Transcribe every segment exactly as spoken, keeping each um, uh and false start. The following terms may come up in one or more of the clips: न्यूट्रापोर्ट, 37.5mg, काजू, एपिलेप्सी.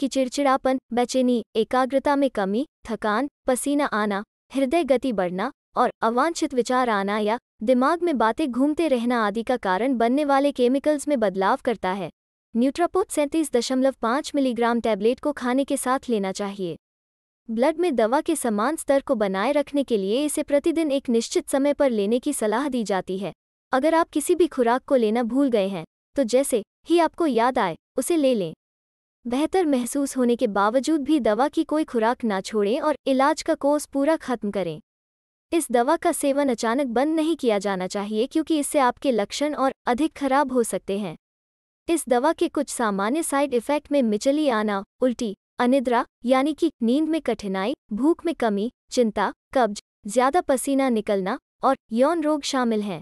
कि चिड़चिड़ापन, बेचैनी, एकाग्रता में कमी, थकान, पसीना आना, हृदय गति बढ़ना और अवांछित विचार आना या दिमाग में बातें घूमते रहना आदि का कारण बनने वाले केमिकल्स में बदलाव करता है। न्यूट्रापोर्ट सैंतीस दशमलव पाँच मिलीग्राम टैबलेट को खाने के साथ लेना चाहिए। ब्लड में दवा के समान स्तर को बनाए रखने के लिए इसे प्रतिदिन एक निश्चित समय पर लेने की सलाह दी जाती है। अगर आप किसी भी खुराक को लेना भूल गए हैं तो जैसे ही आपको याद आए उसे ले लें। बेहतर महसूस होने के बावजूद भी दवा की कोई खुराक ना छोड़ें और इलाज का कोर्स पूरा खत्म करें। इस दवा का सेवन अचानक बंद नहीं किया जाना चाहिए क्योंकि इससे आपके लक्षण और अधिक खराब हो सकते हैं। इस दवा के कुछ सामान्य साइड इफ़ेक्ट में मिचली आना, उल्टी, अनिद्रा यानी कि नींद में कठिनाई, भूख में कमी, चिंता, कब्ज, ज़्यादा पसीना निकलना और यौन रोग शामिल हैं।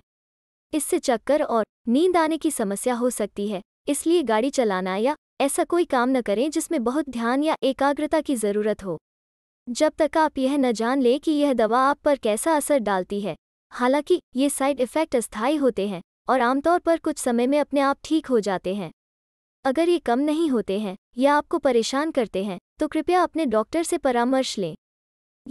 इससे चक्कर और नींद आने की समस्या हो सकती है, इसलिए गाड़ी चलाना या ऐसा कोई काम न करें जिसमें बहुत ध्यान या एकाग्रता की ज़रूरत हो, जब तक आप यह न जान लें कि यह दवा आप पर कैसा असर डालती है। हालांकि ये साइड इफ़ेक्ट अस्थायी होते हैं और आमतौर पर कुछ समय में अपने आप ठीक हो जाते हैं। अगर ये कम नहीं होते हैं या आपको परेशान करते हैं तो कृपया अपने डॉक्टर से परामर्श लें।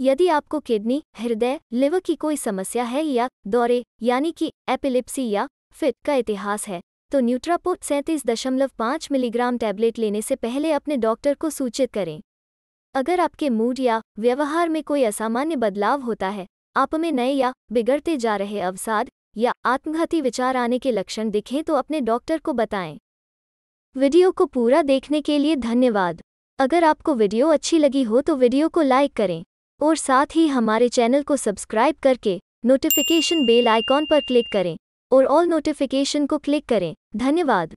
यदि आपको किडनी, हृदय, लिवर की कोई समस्या है या दौरे यानी कि एपिलेप्सी या फिट का इतिहास है तो न्यूट्रापोर्ट सैंतीस दशमलव पाँच मिलीग्राम टैबलेट लेने से पहले अपने डॉक्टर को सूचित करें। अगर आपके मूड या व्यवहार में कोई असामान्य बदलाव होता है, आप में नए या बिगड़ते जा रहे अवसाद या आत्मघाती विचार आने के लक्षण दिखें तो अपने डॉक्टर को बताएं। वीडियो को पूरा देखने के लिए धन्यवाद। अगर आपको वीडियो अच्छी लगी हो तो वीडियो को लाइक करें और साथ ही हमारे चैनल को सब्सक्राइब करके नोटिफिकेशन बेल आइकॉन पर क्लिक करें और ऑल नोटिफिकेशन को क्लिक करें। धन्यवाद।